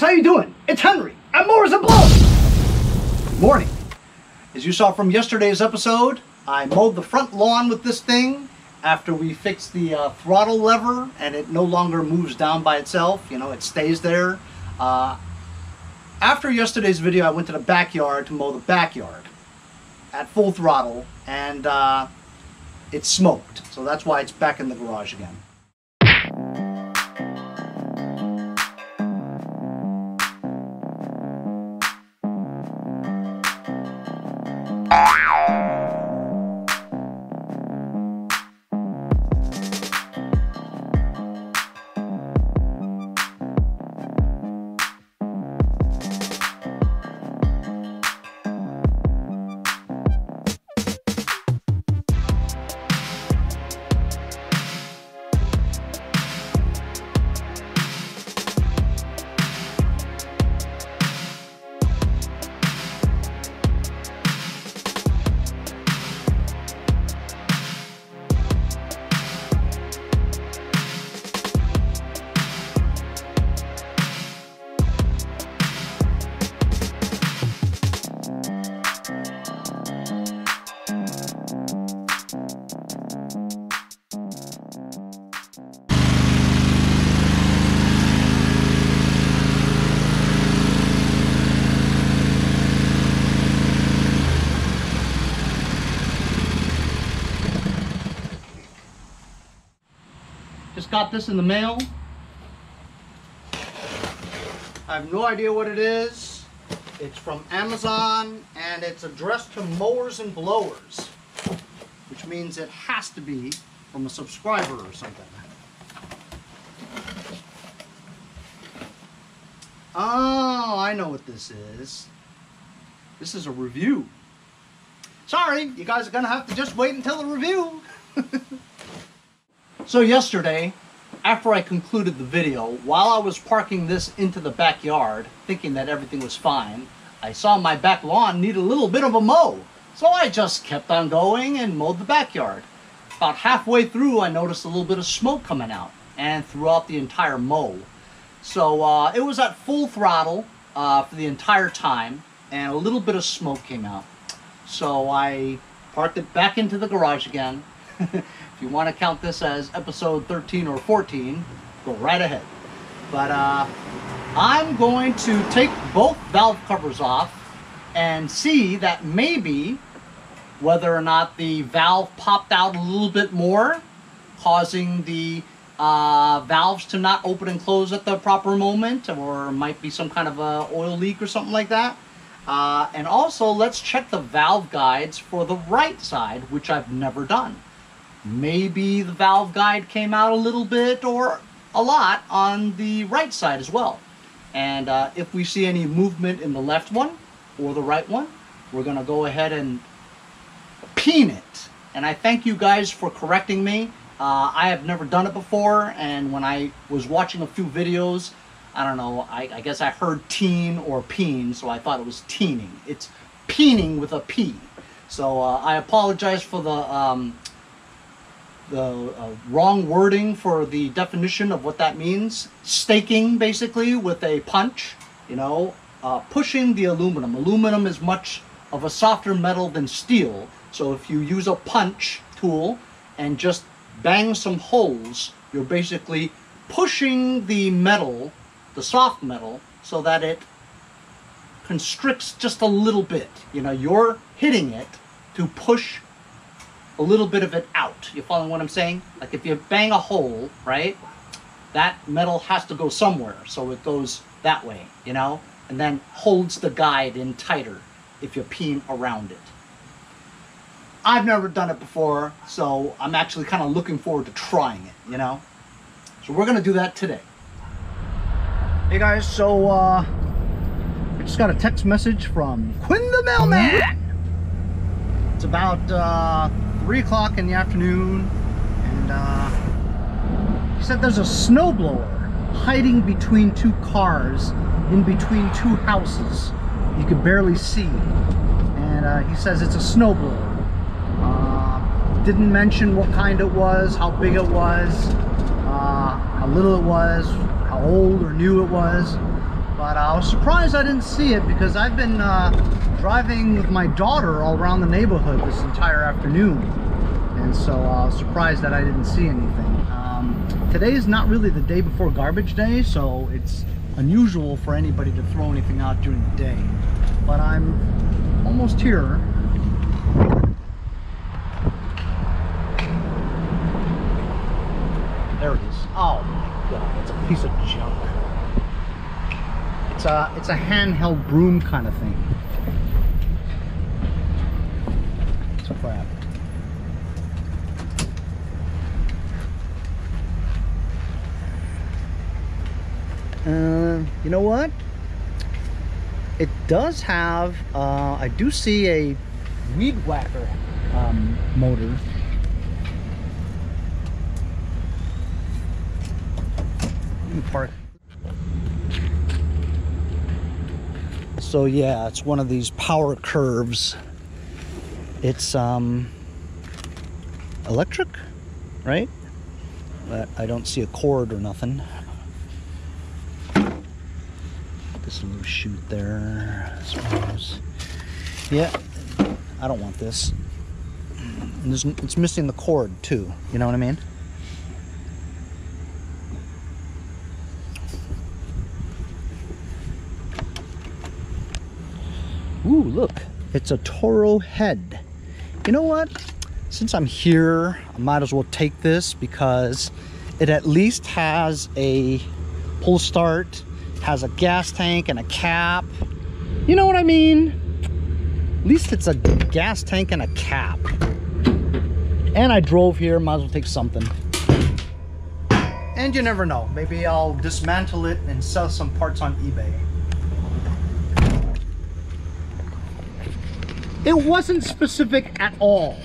guys, how you doing? It's Henry. I'm Morris and Blow. Good morning. As you saw from yesterday's episode, I mowed the front lawn with this thing after we fixed the throttle lever and it no longer moves down by itself. You know, it stays there. After yesterday's video, I went to the backyard to mow the backyard at full throttle and it smoked. So that's why it's back in the garage again. Got this in the mail. I have no idea what it is. It's from Amazon and it's addressed to Mowers and Blowers, which means it has to be from a subscriber or something. Oh, I know what this is. This is a review. Sorry, you guys are gonna have to just wait until the review. So yesterday, after I concluded the video, while I was parking this into the backyard, thinking that everything was fine, I saw my back lawn need a little bit of a mow. So I just kept on going and mowed the backyard. About halfway through, I noticed a little bit of smoke coming out and throughout the entire mow. So it was at full throttle for the entire time and a little bit of smoke came out. So I parked it back into the garage again. If you want to count this as episode 13 or 14, go right ahead. But I'm going to take both valve covers off and see that maybe whether or not the valve popped out a little bit more, causing the valves to not open and close at the proper moment, or might be some kind of a oil leak or something like that. And also, let's check the valve guides for the right side, which I've never done. Maybe the valve guide came out a little bit or a lot on the right side as well. And if we see any movement in the left one or the right one, we're going to go ahead and peen it. And I thank you guys for correcting me. I have never done it before. And when I was watching a few videos, I don't know, I guess I heard teen or peen, so I thought it was teening. It's peening with a P. So I apologize for the wrong wording for the definition of what that means. Staking, basically, with a punch, you know, pushing the aluminum. Aluminum is much of a softer metal than steel, so if you use a punch tool and just bang some holes, you're basically pushing the metal, the soft metal, so that it constricts just a little bit. You know, you're hitting it to push a little bit of it out. You following what I'm saying? Like if you bang a hole, right, that metal has to go somewhere, so it goes that way, you know, and then holds the guide in tighter if you peen around it. I've never done it before, so I'm actually kind of looking forward to trying it, you know. So we're gonna do that today. Hey guys, so I just got a text message from Quinn the mailman. It's about 3 o'clock in the afternoon, and he said there's a snowblower hiding between two cars, in between two houses. You could barely see, and he says it's a snowblower. Didn't mention what kind it was, how big it was, how little it was, how old or new it was. But I was surprised I didn't see it, because I've been driving with my daughter all around the neighborhood this entire afternoon. And so I was surprised that I didn't see anything. Today is not really the day before garbage day, so it's unusual for anybody to throw anything out during the day. But I'm almost here. There it is. Oh my God, it's a piece of junk. It's a handheld broom kind of thing. It's crap. You know what? It does have, I do see a weed whacker motor. Park. So yeah, it's one of these power curves. It's electric, right? But I don't see a cord or nothing. This little chute there, I suppose. Yeah, I don't want this. And it's missing the cord too, you know what I mean? Ooh, look, it's a Toro head. You know what? Since I'm here, I might as well take this, because it at least has a pull start, has a gas tank and a cap. You know what I mean? At least it's a gas tank and a cap. And I drove here, might as well take something. And you never know, maybe I'll dismantle it and sell some parts on eBay. It wasn't specific at all.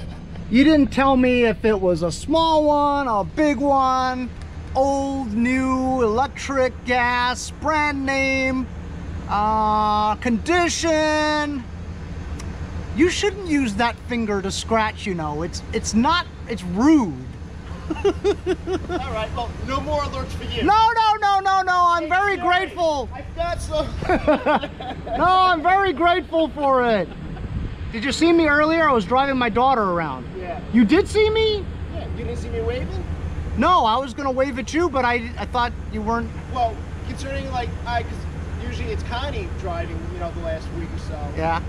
You didn't tell me if it was a small one, a big one, old, new, electric, gas, brand name, condition. You shouldn't use that finger to scratch, you know. It's rude. All right, well, no more alerts for you. No, I'm very grateful. I've got some. No, I'm very grateful for it. Did you see me earlier? I was driving my daughter around. Yeah. You did see me? Yeah, you didn't see me waving? No, I was gonna wave at you, but I thought you weren't. Well, considering like, cause usually it's Connie driving, you know, the last week or so. Yeah.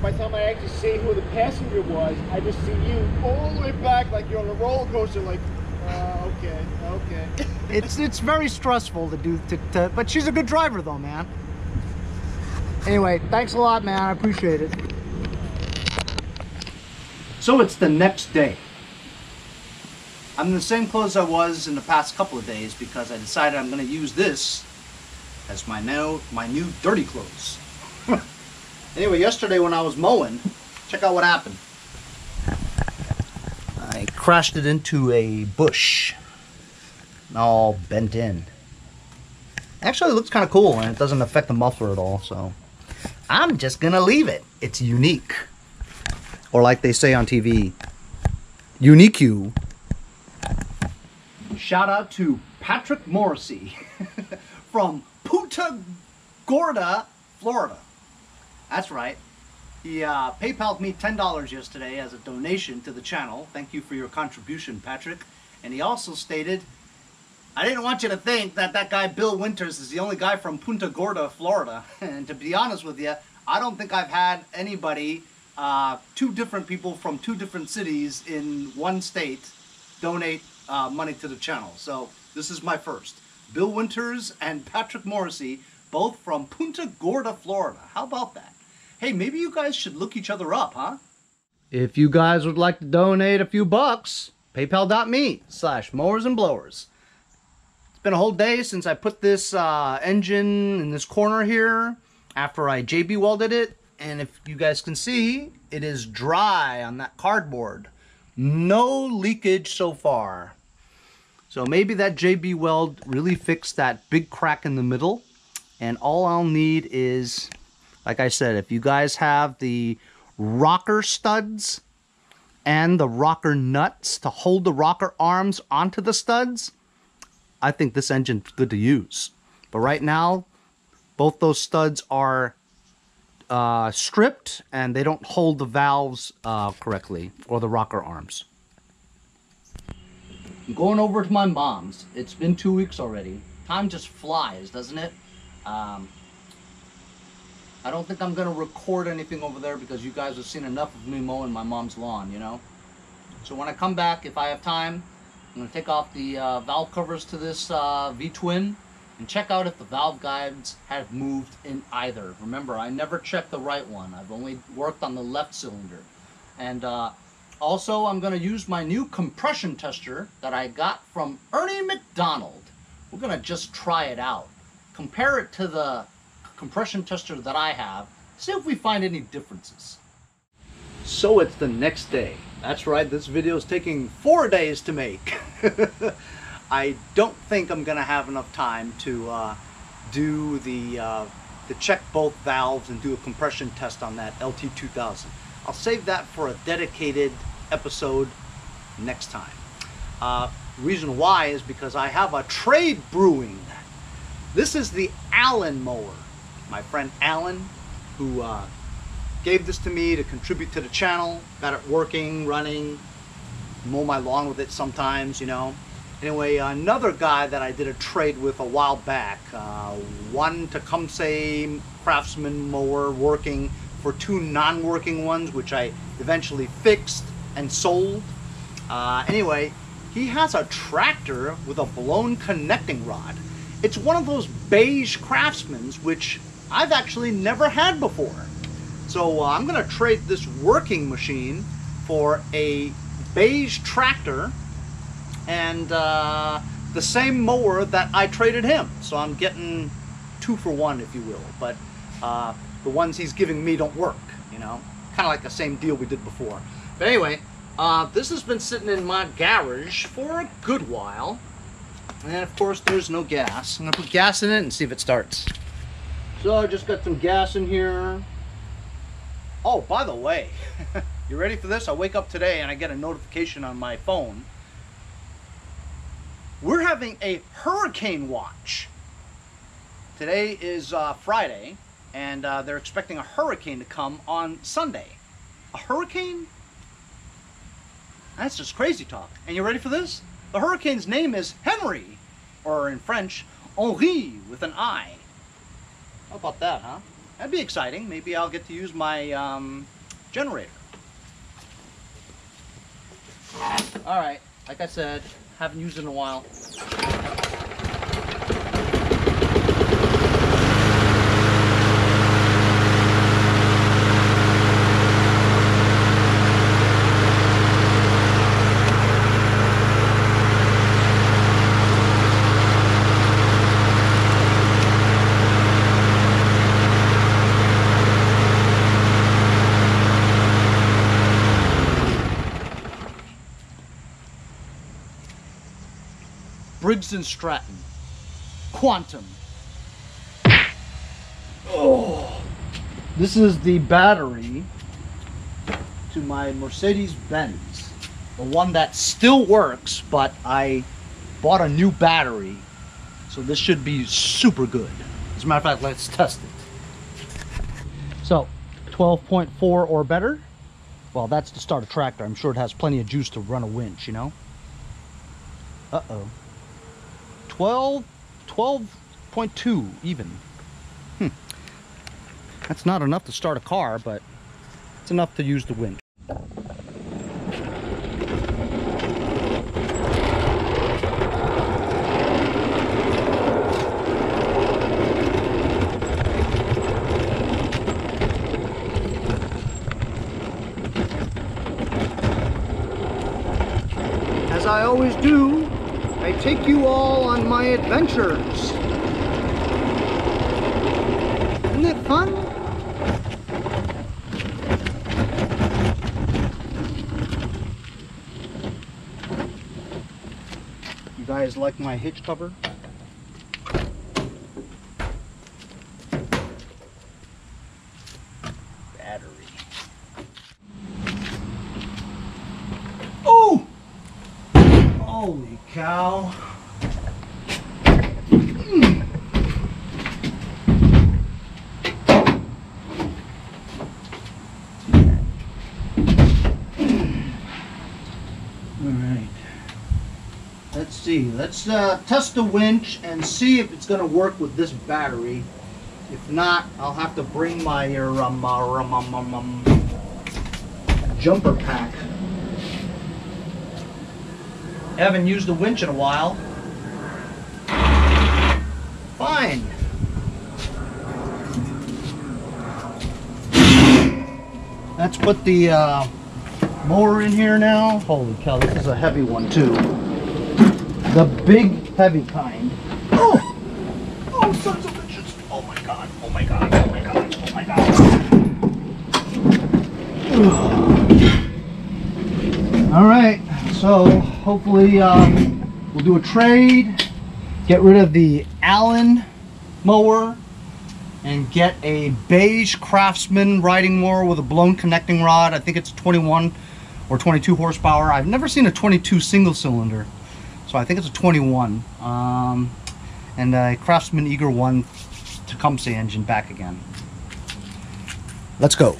By the time I actually see who the passenger was, I just see you all the way back, like you're on a roller coaster, like, okay. It's very stressful to do, but she's a good driver though, man. Anyway, thanks a lot, man. I appreciate it. So it's the next day. I'm in the same clothes I was in the past couple of days, because I decided I'm going to use this as my new dirty clothes. Anyway, yesterday when I was mowing, check out what happened. I crashed it into a bush. All bent in. Actually, it looks kind of cool, and it doesn't affect the muffler at all, so I'm just gonna leave it. It's unique. Or like they say on TV, unique you. Shout out to Patrick Morrissey from Punta Gorda, Florida. That's right. He PayPal'd me $10 yesterday as a donation to the channel. Thank you for your contribution, Patrick. And he also stated, I didn't want you to think that that guy Bill Winters is the only guy from Punta Gorda, Florida. And to be honest with you, I don't think I've had anybody, two different people from two different cities in one state donate money to the channel. So this is my first. Bill Winters and Patrick Morrissey, both from Punta Gorda, Florida. How about that? Hey, maybe you guys should look each other up, huh? If you guys would like to donate a few bucks, paypal.me/mowersandblowers. Been a whole day since I put this engine in this corner here after I JB welded it, and if you guys can see, it is dry on that cardboard. No leakage so far. So maybe that JB weld really fixed that big crack in the middle, and all I'll need is, like I said, if you guys have the rocker studs and the rocker nuts to hold the rocker arms onto the studs, I think this engine's good to use. But right now, both those studs are stripped and they don't hold the valves correctly, or the rocker arms. I'm going over to my mom's. It's been 2 weeks already. Time just flies, doesn't it? I don't think I'm gonna record anything over there because you guys have seen enough of me mowing my mom's lawn, you know? So when I come back, if I have time, I'm gonna take off the valve covers to this V-twin and check out if the valve guides have moved in either. Remember, I never checked the right one. I've only worked on the left cylinder. And also, I'm gonna use my new compression tester that I got from Ernie McDonald. We're gonna just try it out. Compare it to the compression tester that I have, see if we find any differences. So it's the next day. That's right, this video is taking 4 days to make. I don't think I'm gonna have enough time to do the check both valves and do a compression test on that LT2000. I'll save that for a dedicated episode next time. Reason why is because I have a trade brewing. This is the Allen mower. My friend Allen, who gave this to me to contribute to the channel, got it working, running, mow my lawn with it sometimes, you know. Anyway, another guy that I did a trade with a while back, one Tecumseh Craftsman mower working for two non-working ones, which I eventually fixed and sold. Anyway, he has a tractor with a blown connecting rod. It's one of those beige Craftsmans, which I've actually never had before. So I'm gonna trade this working machine for a beige tractor and the same mower that I traded him. So I'm getting 2 for 1, if you will, but the ones he's giving me don't work, you know? Kinda like the same deal we did before. But anyway, this has been sitting in my garage for a good while. And of course, there's no gas. I'm gonna put gas in it and see if it starts. So I just got some gas in here. Oh, by the way, you ready for this? I wake up today and I get a notification on my phone. We're having a hurricane watch. Today is Friday, and they're expecting a hurricane to come on Sunday. A hurricane? That's just crazy talk. And you ready for this? The hurricane's name is Henry, or in French, Henri with an I. How about that, huh? That'd be exciting. Maybe I'll get to use my generator. All right, like I said, haven't used it in a while. Briggs and Stratton, Quantum. Oh, this is the battery to my Mercedes-Benz, the one that still works, but I bought a new battery, so this should be super good. As a matter of fact, let's test it. So, 12.4 or better. Well, that's to start a tractor. I'm sure it has plenty of juice to run a winch, you know? Uh-oh. 12.2 even. That's not enough to start a car, but it's enough to use the winch. As I always do, I take you all on my adventures. Isn't it fun? You guys like my hitch cover? Battery. Oh! Holy cow. see. Let's test the winch and see if it's going to work with this battery. If not, I'll have to bring my jumper pack. Haven't used the winch in a while. Fine. Let's put the mower in here now. Holy cow, this is a heavy one too. The big, heavy kind. Oh! Oh, sons of bitches! Oh my god, oh my god, oh my god, oh my god. Alright, so hopefully we'll do a trade, get rid of the Allen mower, and get a beige Craftsman riding mower with a blown connecting rod. I think it's 21 or 22 horsepower. I've never seen a 22 single cylinder, so I think it's a 21. And a Craftsman Eager 1 Tecumseh engine back again. Let's go.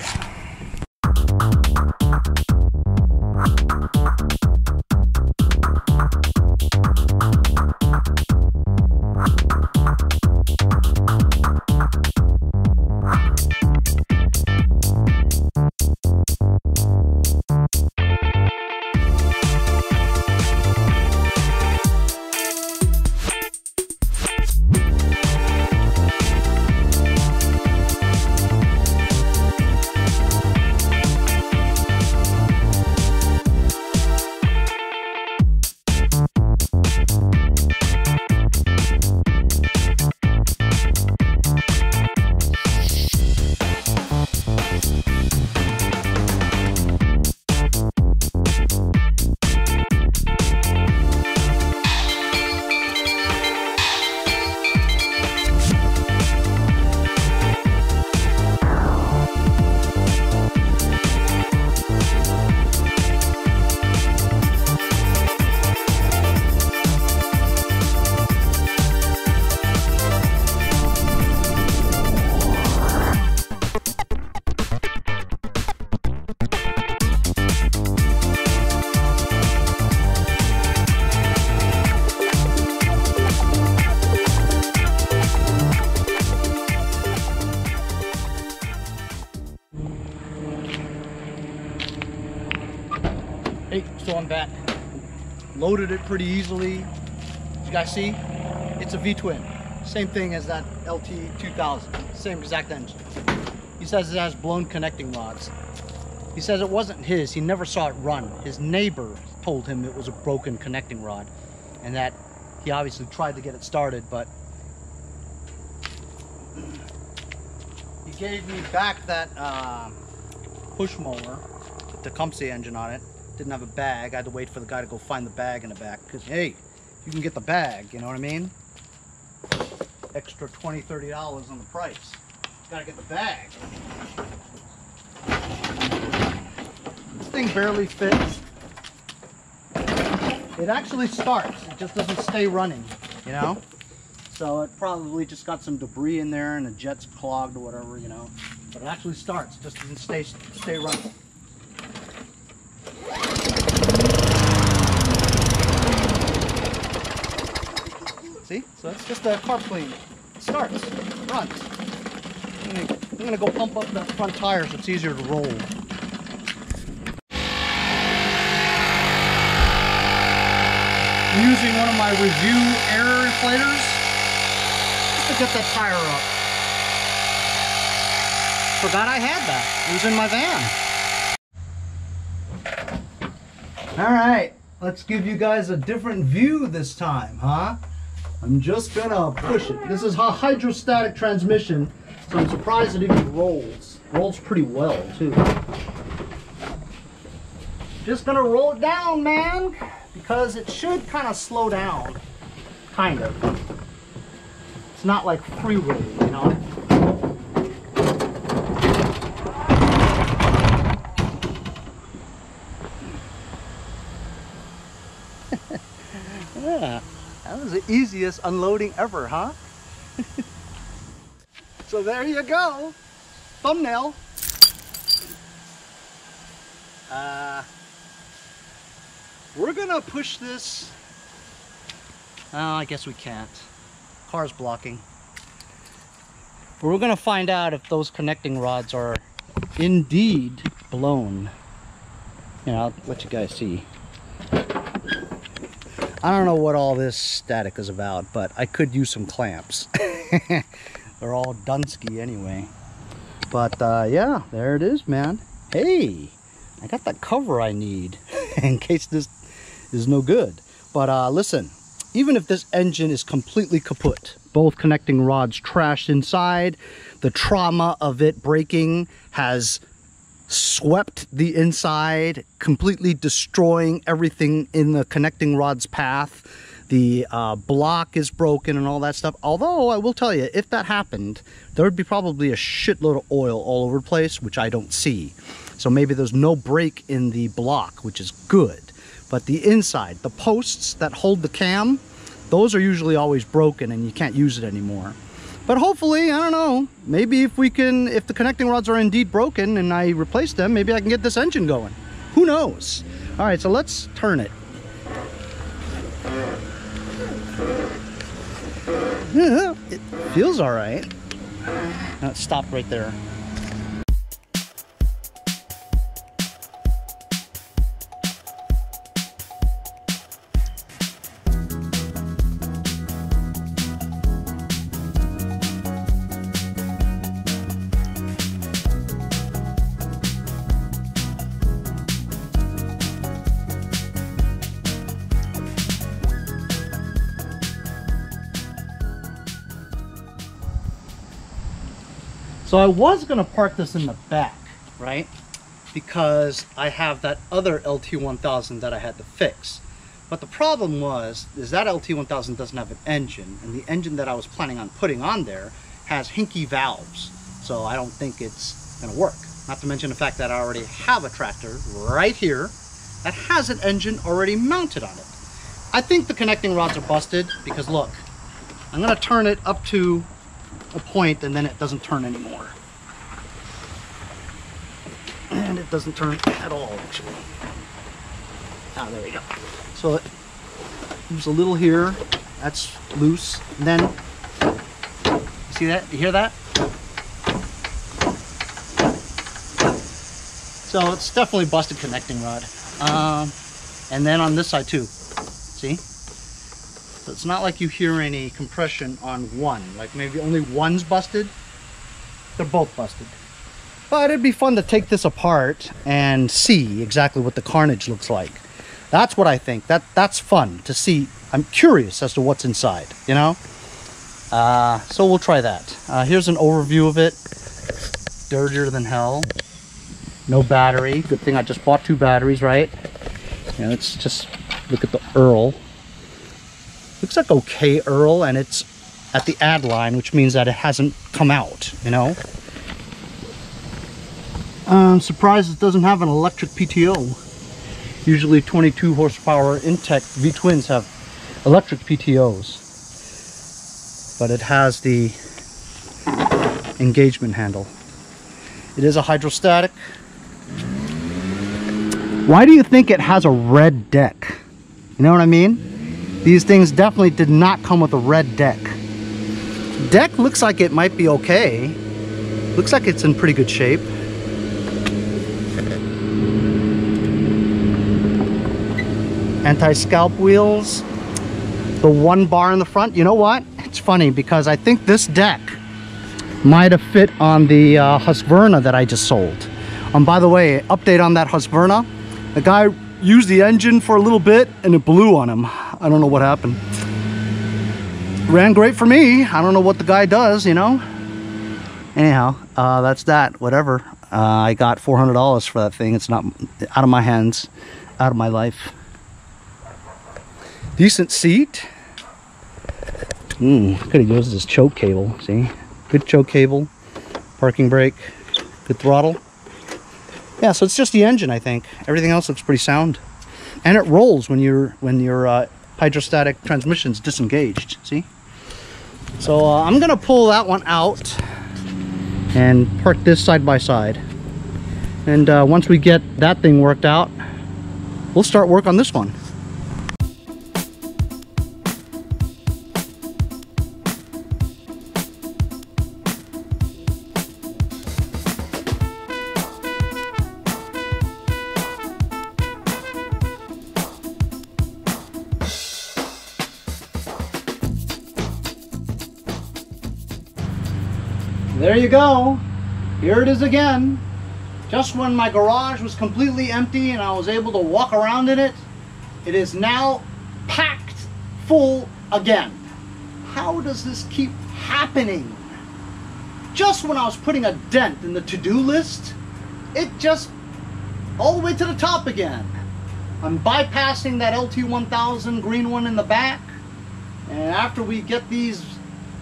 Back. Loaded it pretty easily. You guys see? It's a V-twin. Same thing as that LT2000. Same exact engine. He says it has blown connecting rods. He says it wasn't his. He never saw it run. His neighbor told him it was a broken connecting rod and that he obviously tried to get it started, but he gave me back that push mower with the Tecumseh engine on it. Didn't have a bag. I had to wait for the guy to go find the bag in the back, because hey, you can get the bag, you know what I mean? Extra $20–30 on the price. You gotta get the bag. This thing barely fits. It actually starts, it just doesn't stay running, you know? So it probably just got some debris in there and the jet's clogged or whatever, you know? But it actually starts, it just doesn't stay running. See? So it's just a carb clean. It starts, it runs. I'm gonna go pump up the front tire so it's easier to roll. I'm using one of my review air inflators just to get that tire up. Forgot I had that. It was in my van. All right, let's give you guys a different view this time, huh? I'm just gonna push it. This is a hydrostatic transmission, so I'm surprised it even rolls. Rolls pretty well, too. Just gonna roll it down, man, because it should kind of slow down. Kind of. It's not like free rolling, you know? Yeah. That was the easiest unloading ever, huh? So there you go. Thumbnail. We're gonna push this Oh, I guess we can't. Car's blocking. But we're gonna find out if those connecting rods are indeed blown. You know, I'll let you guys see. I don't know what all this static is about, but I could use some clamps. They're all Dunsky anyway. But yeah, there it is, man. Hey, I got the cover I need in case this is no good. But listen, even if this engine is completely kaput, both connecting rods trashed inside, the trauma of it breaking has swept the inside, completely destroying everything in the connecting rod's path. The block is broken and all that stuff. Although I will tell you, if that happened, there would be probably a shitload of oil all over the place, which I don't see. So maybe there's no break in the block, which is good. But the inside, the posts that hold the cam, those are usually always broken and you can't use it anymore. But hopefully, I don't know, maybe if we can, if the connecting rods are indeed broken and I replace them, maybe I can get this engine going. Who knows? All right, so let's turn it. Yeah, it feels all right. Now it stopped right there. So I was gonna park this in the back, right? Because I have that other LT1000 that I had to fix. But the problem was, is that LT1000 doesn't have an engine, and the engine that I was planning on putting on there has hinky valves. So I don't think it's gonna work. Not to mention the fact that I already have a tractor right here that has an engine already mounted on it. I think the connecting rods are busted because look, I'm gonna turn it up to a point and then it doesn't turn anymore, and it doesn't turn at all actually. Ah, there we go. So there's a little here that's loose, and then you see that, you hear that, so it's definitely busted connecting rod. And then on this side too, see. So it's not like you hear any compression on one, like maybe only one's busted. They're both busted. But it'd be fun to take this apart and see exactly what the carnage looks like. That's what I think. That's fun to see. I'm curious as to what's inside, you know? So we'll try that. Here's an overview of it. Dirtier than hell. No battery. Good thing I just bought two batteries, right? You know, let's just look at the Earl. Looks like okay Earl, and it's at the add line, which means that it hasn't come out, you know? I'm surprised it doesn't have an electric PTO. Usually 22 horsepower Intek V-twins have electric PTOs. But it has the engagement handle. It is a hydrostatic. Why do you think it has a red deck? You know what I mean? These things definitely did not come with a red deck. Deck looks like it might be okay. Looks like it's in pretty good shape. Anti-scalp wheels. The one bar in the front. You know what? It's funny because I think this deck might have fit on the Husqvarna that I just sold. By the way, update on that Husqvarna. The guy used the engine for a little bit and it blew on him. I don't know what happened. Ran great for me. I don't know what the guy does, you know? Anyhow, that's that, whatever. I got $400 for that thing. It's not out of my hands, out of my life. Decent seat. Could have used this choke cable, see? Good choke cable, parking brake, good throttle. Yeah, so it's just the engine, I think. Everything else looks pretty sound. And it rolls when your hydrostatic transmission's disengaged, see? So I'm gonna pull that one out and park this side by side. And once we get that thing worked out, we'll start work on this one. There you go. Here it is again. Just when my garage was completely empty and I was able to walk around in it, it is now packed full again. How does this keep happening? Just when I was putting a dent in the to-do list, it just all the way to the top again. I'm bypassing that LT1000 green one in the back, and after we get these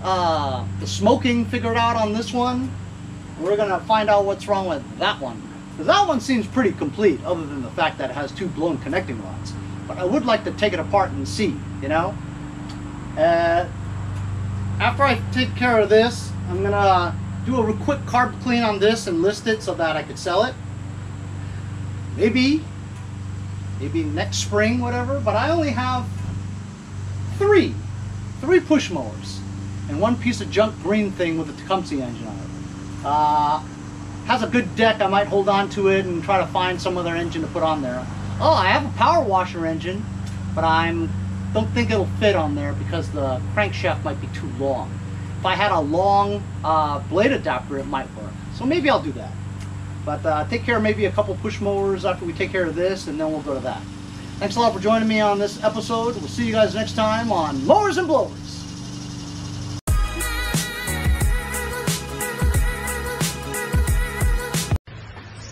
the smoking figured out on this one, we're gonna find out what's wrong with that one. Because that one seems pretty complete, other than the fact that it has two blown connecting rods. But I would like to take it apart and see, you know? After I take care of this, I'm gonna do a quick carb clean on this and list it so that I could sell it. Maybe next spring, whatever. But I only have three push mowers and one piece of junk green thing with a Tecumseh engine on it. Has a good deck. I might hold on to it and try to find some other engine to put on there. Oh, I have a power washer engine, but don't think it'll fit on there because the crankshaft might be too long. If I had a long blade adapter, it might work. So maybe I'll do that. But take care of maybe a couple push mowers after we take care of this, and then we'll go to that. Thanks a lot for joining me on this episode. We'll see you guys next time on Mowers and Blowers.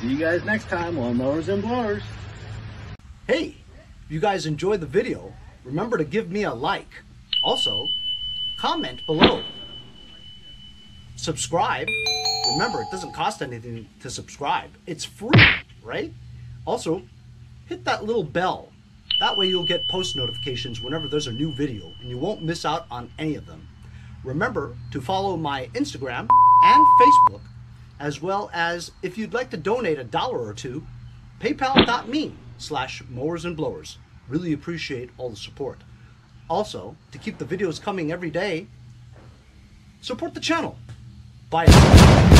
See you guys next time on Mowers and Blowers. Hey, if you guys enjoyed the video, remember to give me a like. Also, comment below. Subscribe. Remember, it doesn't cost anything to subscribe. It's free, right? Also, hit that little bell. That way you'll get post notifications whenever there's a new video, and you won't miss out on any of them. Remember to follow my Instagram and Facebook, as well as, if you'd like to donate $1 or $2, paypal.me/mowersandblowers. Really appreciate all the support. Also, to keep the videos coming every day, support the channel. Bye.